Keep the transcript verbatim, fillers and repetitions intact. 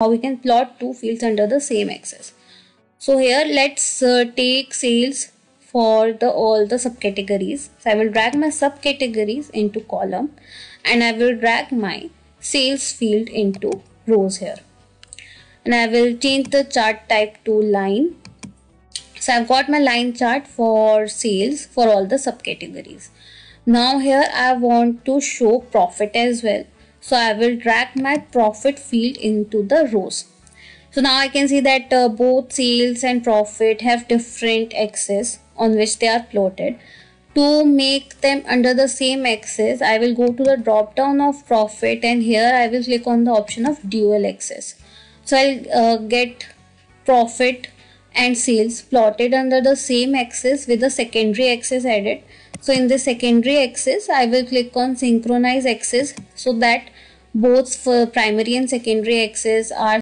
how we can plot two fields under the same axis. So here let's uh, take sales for the all the subcategories. So I will drag my subcategories into column and I will drag my sales field into rows here. And I will change the chart type to line. So I've got my line chart for sales for all the subcategories. Now here I want to show profit as well. So I will drag my profit field into the rows. So now I can see that uh, both sales and profit have different axes on which they are plotted. To make them under the same axis, I will go to the drop down of profit and here I will click on the option of dual axis. So I'll uh, get profit and sales plotted under the same axis with the secondary axis added. So in the secondary axis, I will click on synchronize axis so that both primary and secondary axes are